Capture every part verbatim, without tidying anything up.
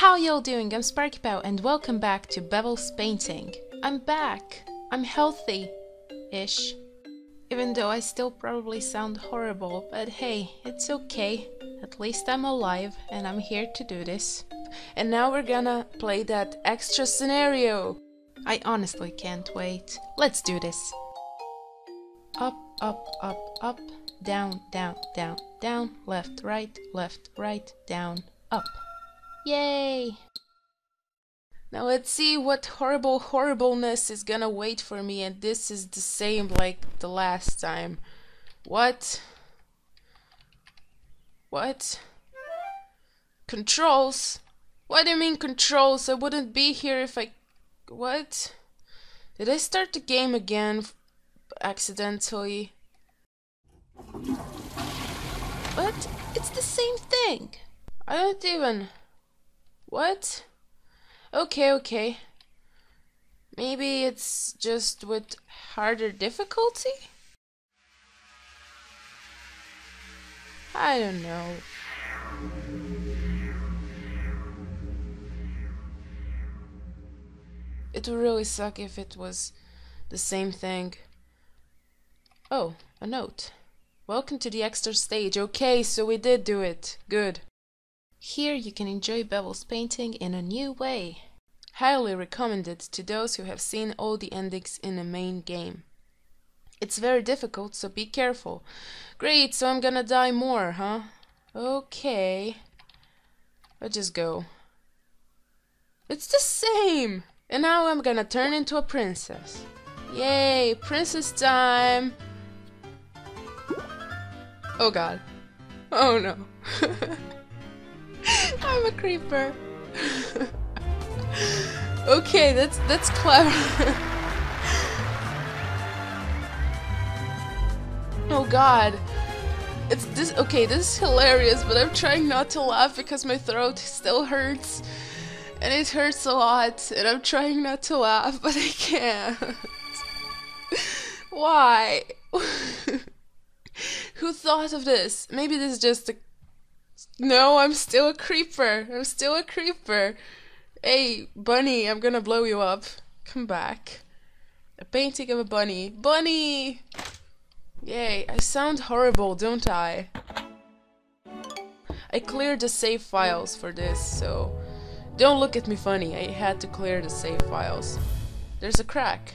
How y'all doing? I'm SparkiePow and welcome back to Bevel's Painting. I'm back! I'm healthy-ish. Even though I still probably sound horrible, but hey, it's okay. At least I'm alive and I'm here to do this. And now we're gonna play that extra scenario! I honestly can't wait. Let's do this! Up, up, up, up, down, down, down, down, left, right, left, right, down, up. Yay! Now let's see what horrible horribleness is gonna wait for me, and this is the same like the last time. What? What? Controls? What do you mean controls? I wouldn't be here if I... What? Did I start the game again accidentally? What? It's the same thing! I don't even... What? Okay, okay. Maybe it's just with harder difficulty? I don't know. It would really suck if it was the same thing. Oh, a note. Welcome to the extra stage. Okay, so we did do it. Good. Here you can enjoy Bevel's painting in a new way. Highly recommended to those who have seen all the endings in the main game. It's very difficult, so be careful. Great, so I'm gonna die more, huh? Okay. Let's just go. It's the same! And now I'm gonna turn into a princess. Yay, princess time! Oh god. Oh no. I'm a creeper. Okay, that's that's clever. Oh god. It's this okay, this is hilarious, but I'm trying not to laugh because my throat still hurts. And it hurts a lot, and I'm trying not to laugh, but I can't. Why? Who thought of this? Maybe this is just a No, I'm still a creeper. I'm still a creeper. Hey, bunny, I'm gonna blow you up. Come back. A painting of a bunny. Bunny! Yay, I sound horrible, don't I? I cleared the save files for this, so... Don't look at me funny, I had to clear the save files. There's a crack.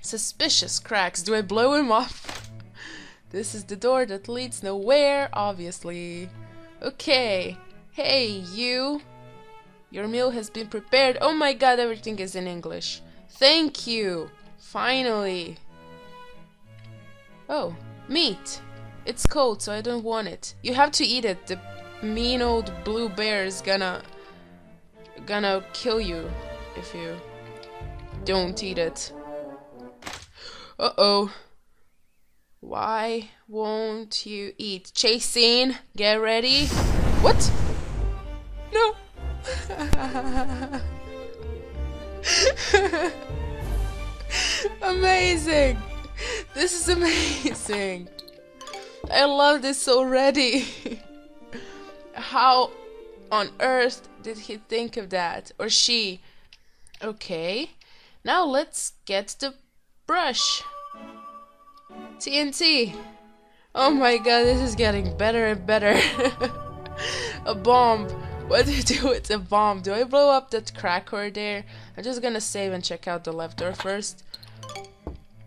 Suspicious cracks. Do I blow him up? This is the door that leads nowhere, obviously. Okay. Hey, you. Your meal has been prepared. Oh my god, everything is in English. Thank you. Finally. Oh, meat. It's cold, so I don't want it. You have to eat it. The mean old blue bear is gonna... gonna kill you if you don't eat it. Uh-oh. Why won't you eat? Chase scene, get ready. What? No. Amazing. This is amazing. I love this already. How on earth did he think of that? Or she? Okay. Now let's get the brush. T N T! Oh my god, this is getting better and better. A bomb. What do you do with a bomb? Do I blow up that crack over there? I'm just gonna save and check out the left door first.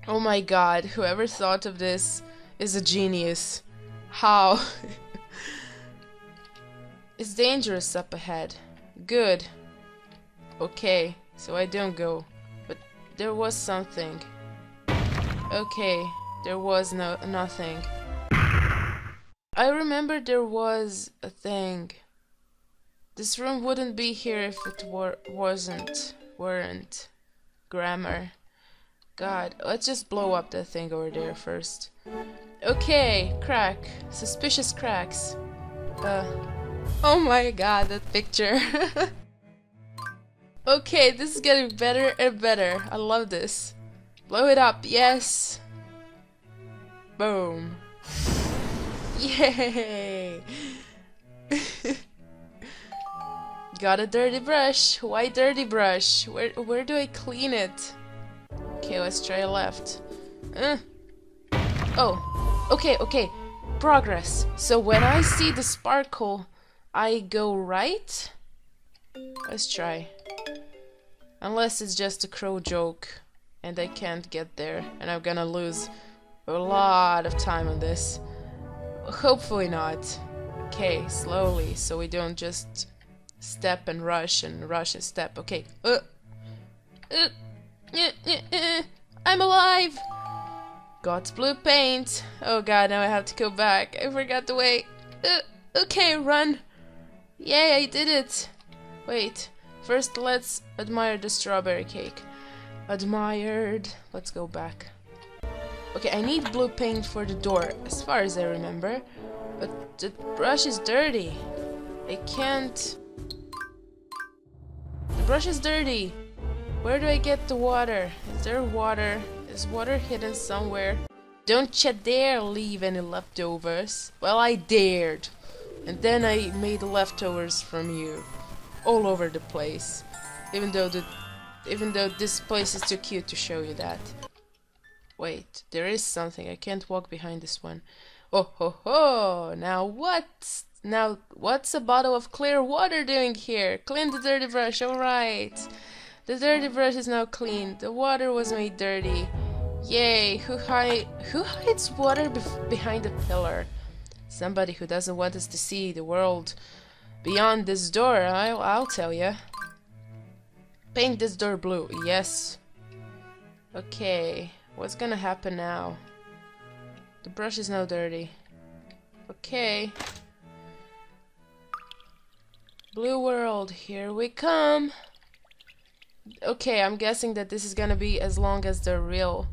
Oh my god, whoever thought of this is a genius. How? It's dangerous up ahead. Good. Okay, so I don't go. But there was something. Okay. There was no nothing. I remember there was a thing. This room wouldn't be here if it were wasn't weren't grammar. God, let's just blow up that thing over there first. Okay, crack. Suspicious cracks. Uh oh my god, that picture. Okay, this is getting better and better. I love this. Blow it up, yes. Boom. Yay! Got a dirty brush. Why dirty brush? Where where do I clean it? Okay, let's try left. Uh. Oh, okay, okay. Progress. So when I see the sparkle, I go right? Let's try. Unless it's just a crow joke and I can't get there and I'm gonna lose a lot of time on this. Hopefully not. Okay, slowly, so we don't just step and rush and rush and step. Okay. Uh, uh, uh, uh, uh, I'm alive! Got blue paint. Oh god, now I have to go back. I forgot the way. Uh, okay, run. Yay, I did it. Wait. First, let's admire the strawberry cake. Admired. Let's go back. Okay, I need blue paint for the door, as far as I remember. But the brush is dirty. I can't... The brush is dirty! Where do I get the water? Is there water? Is water hidden somewhere? Don't you dare leave any leftovers. Well, I dared. And then I made leftovers from you. All over the place. Even though the... Even though this place is too cute to show you that. Wait, there is something. I can't walk behind this one. Oh ho ho! Now what? Now, what's a bottle of clear water doing here? Clean the dirty brush, alright. The dirty brush is now clean. The water was made dirty. Yay, who, hi who hides water bef behind a pillar? Somebody who doesn't want us to see the world beyond this door, I'll, I'll tell ya. Paint this door blue, yes. Okay, what's gonna happen now? The brush is now dirty. Okay. Blue world, here we come! Okay, I'm guessing that this is gonna be as long as the real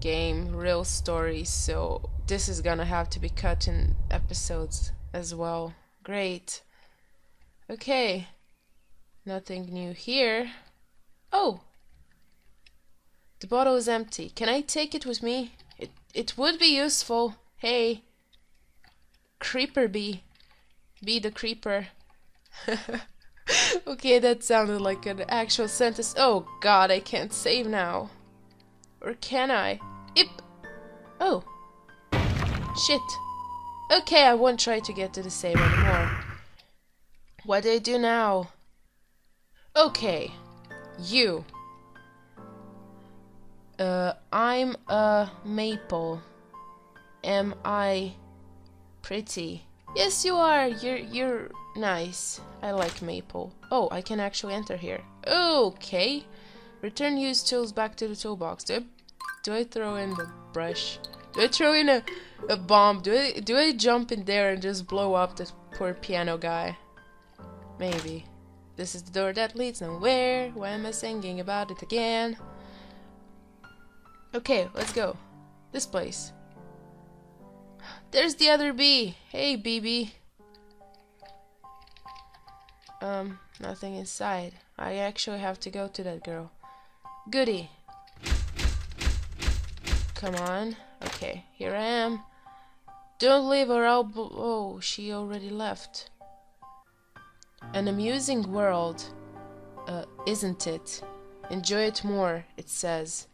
game, real story, so this is gonna have to be cut in episodes as well. Great. Okay. Nothing new here. Oh! The bottle is empty. Can I take it with me? It, it would be useful. Hey! Creeper bee. Be the creeper. Okay, that sounded like an actual sentence. Oh god, I can't save now. Or can I? Ip! Oh. Shit. Okay, I won't try to get to the save anymore. What do I do now? Okay. You. Uh, I'm a maple. Am I pretty? Yes, you are. You're... you're... nice. I like maple. Oh, I can actually enter here. Okay. Return used tools back to the toolbox. Do I, do I throw in the brush? Do I throw in a, a bomb? Do I, do I jump in there and just blow up this poor piano guy? Maybe. This is the door that leads nowhere. Why am I singing about it again? Okay, let's go. This place. There's the other bee. Hey, B B. Um, nothing inside. I actually have to go to that girl. Goody. Come on. Okay, here I am. Don't leave or I'll b- oh, she already left. An amusing world, uh, isn't it? Enjoy it more, it says.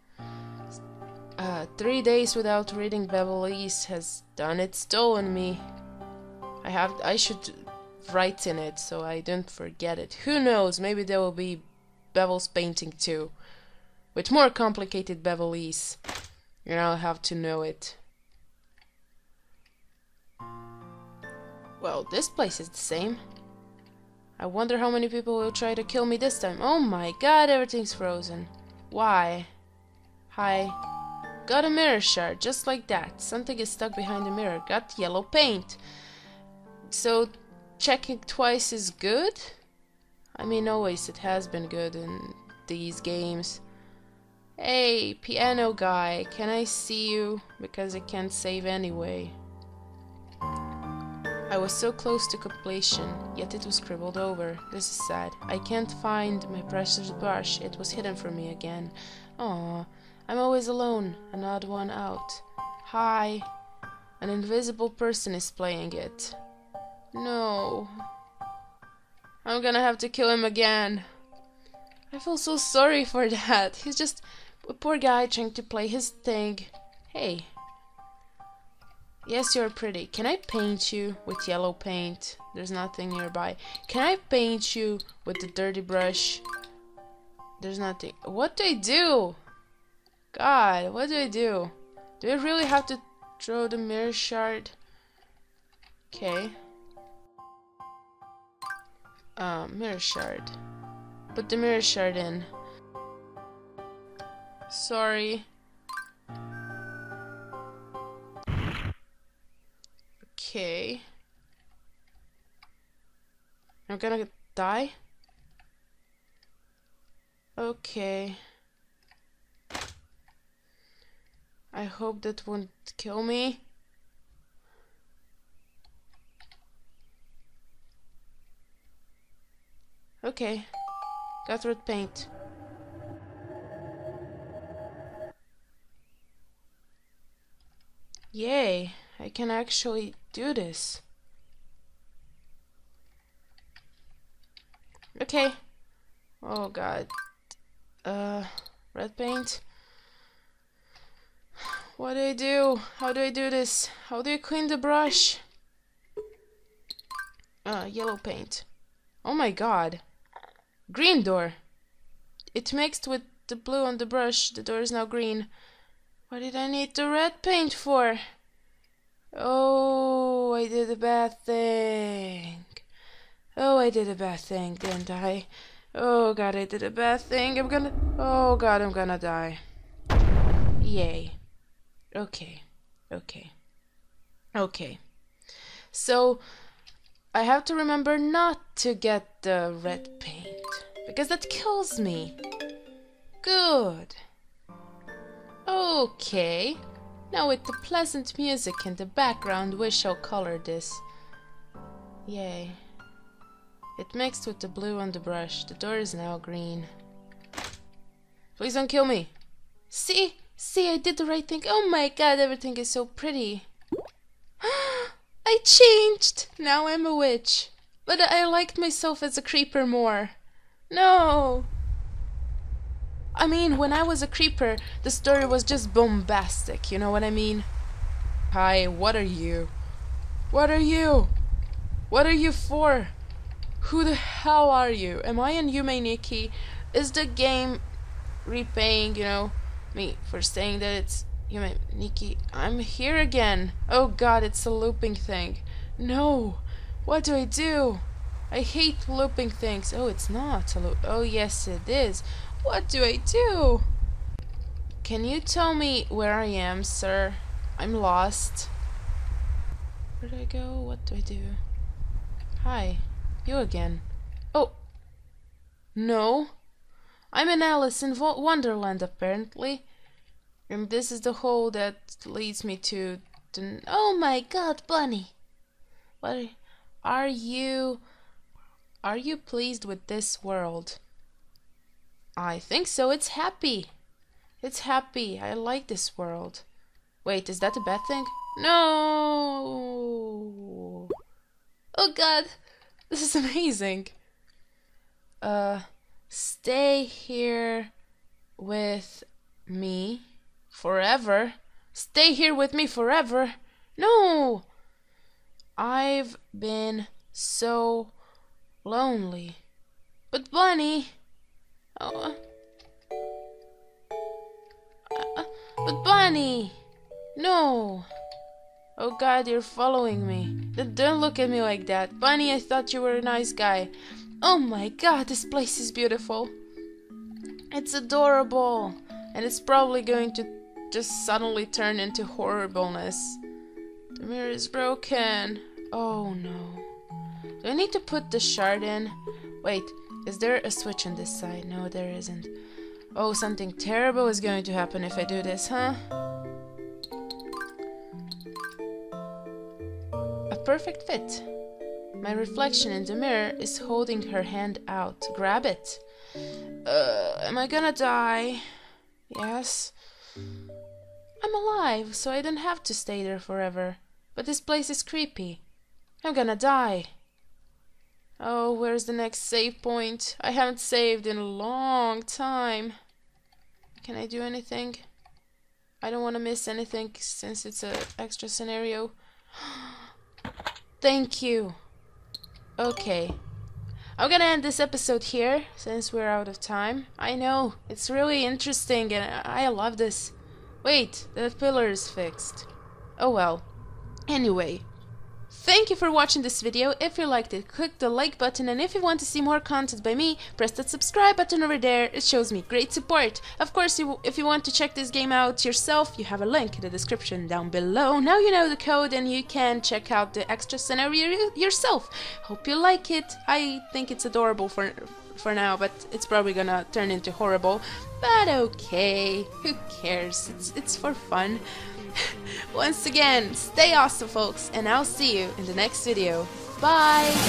Uh, three days without reading Bevel's has done it stolen me. I have- I should- write in it so I don't forget it. Who knows, maybe there will be Bevel's Painting too. With more complicated Bevel's. And I'll have to know it. Well, this place is the same. I wonder how many people will try to kill me this time. Oh my god, everything's frozen. Why? Hi. Got a mirror shard, just like that. Something is stuck behind the mirror. Got yellow paint. So... checking twice is good? I mean, always it has been good in these games. Hey, piano guy, can I see you? Because I can't save anyway. I was so close to completion, yet it was scribbled over. This is sad. I can't find my precious brush. It was hidden from me again. Aww, I'm always alone, an odd one out. Hi. An invisible person is playing it. No. I'm gonna have to kill him again. I feel so sorry for that. He's just a poor guy trying to play his thing. Hey. Yes, you're pretty. Can I paint you with yellow paint? There's nothing nearby. Can I paint you with the dirty brush? There's nothing. What do I do? God, what do I do? Do I really have to throw the mirror shard? Okay. Uh, mirror shard. Put the mirror shard in. Sorry. Okay. I'm gonna die? Okay. I hope that won't kill me. Okay. Got red paint. Yay, I can actually do this. Okay. Oh god. Uh, red paint. What do I do? How do I do this? How do I clean the brush? Uh, yellow paint. Oh my god. Green door. It mixed with the blue on the brush. The door is now green. What did I need the red paint for? Oh, I did a bad thing. Oh, I did a bad thing, didn't I? Oh god, I did a bad thing. I'm gonna... Oh god, I'm gonna die. Yay. Okay. Okay. Okay. So... I have to remember not to get the red paint, because that kills me. Good. Okay. Now with the pleasant music in the background, we shall color this. Yay. It mixed with the blue on the brush. The door is now green. Please don't kill me. See? See, I did the right thing. Oh my god, everything is so pretty. I changed! Now I'm a witch. But I liked myself as a creeper more. No! I mean, when I was a creeper, the story was just bombastic, you know what I mean? Hi, what are you? What are you? What are you for? Who the hell are you? Am I in Yume Nikki? Is the game repaying, you know, me for saying that it's... Yume Nikki, I'm here again. Oh god, it's a looping thing. No, what do I do? I hate looping things. Oh, it's not a loop. Oh, yes, it is. What do I do? Can you tell me where I am, sir? I'm lost. Where do I go? What do I do? Hi, you again. Oh, no. I'm in Alice in Wonderland, apparently. And this is the hole that leads me to the... Oh my god, bunny! What are, are you... Are you pleased with this world? I think so, it's happy! It's happy, I like this world. Wait, is that a bad thing? No! Oh god! This is amazing! Uh, stay here with me. Forever? Stay here with me forever? No! I've been so lonely. But Bunny... Oh... Uh, but Bunny! No! Oh god, you're following me. Don't look at me like that. Bunny, I thought you were a nice guy. Oh my god, this place is beautiful. It's adorable. And it's probably going to... just suddenly turn into horribleness. The mirror is broken. Oh no. Do I need to put the shard in? Wait, is there a switch on this side? No, there isn't. Oh, something terrible is going to happen if I do this, huh? A perfect fit. My reflection in the mirror is holding her hand out. Grab it. Uh, am I gonna die? Yes. I'm alive, so I don't have to stay there forever. But this place is creepy. I'm gonna die. Oh, where's the next save point? I haven't saved in a long time. Can I do anything? I don't want to miss anything since it's an extra scenario. Thank you. Okay. I'm gonna end this episode here since we're out of time. I know, it's really interesting and I love this. Wait, that pillar is fixed. Oh well. Anyway. Thank you for watching this video. If you liked it, click the like button, and if you want to see more content by me, press that subscribe button over there. It shows me great support. Of course, if you want to check this game out yourself, you have a link in the description down below. Now you know the code and you can check out the extra scenario yourself. Hope you like it. I think it's adorable for for now, but it's probably gonna turn into horrible. But okay, who cares? It's, it's for fun. Once again, stay awesome, folks, and I'll see you in the next video. Bye!